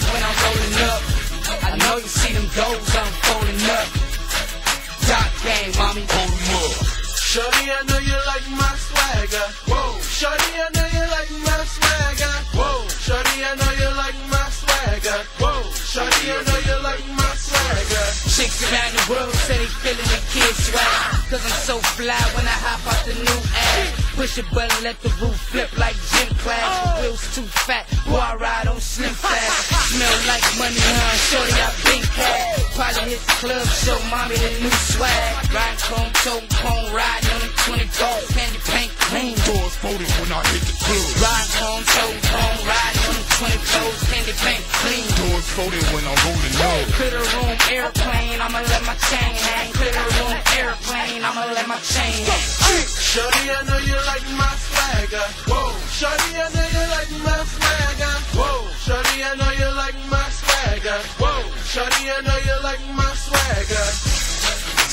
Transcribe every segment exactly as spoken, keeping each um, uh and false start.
goals when I'm rolling up. I know you see them goals unfolding up. Top game, mommy, hold them up. Shorty, I know you like my swagger. Whoa, shorty, I know you like my swagger. Whoa, shorty, I know you like my swagger. Whoa, shorty, I know you like my swagger. Chicks around the world say they feeling the kid swag, 'cause I'm so fly when I hop out the new ad. Push a button, let the roof flip like gym class. The wheels too fat, boy, I ride on slim fast. Smell like money, huh? Shorty, I been had. Probably hit the club, show mommy the new swag. Ride chrome, toe cone, riding on them twenty goals. Candy paint, clean doors folded when I hit the club. Ride chrome, toe cone, riding on them twenty goals. Candy paint, clean doors folded when I'm rolling low. Clear the room, airplane, I'ma let my chain hang. Clear the room, airplane, I'ma let my chain hang. Shorty, I know you like my swagger. Whoa, shorty, I know you like my swagger. Whoa, shorty, I know you like my swagger. Whoa, shorty, I know you like my swagger.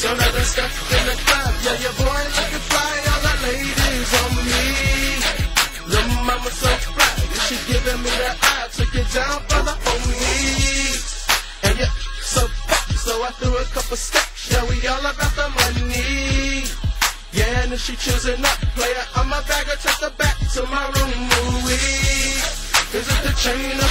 So now let's step in the club. Yeah, your boy looking fly. All the ladies on me. Little mama so fly, and she giving me that eye. Took it down, brother, on me. And yeah, so fat, so I threw a couple stacks. Yeah, we all about the money. Yeah, and if she choosing up, player, I'm a bagger, take her back to my room, Louie. Is it the chain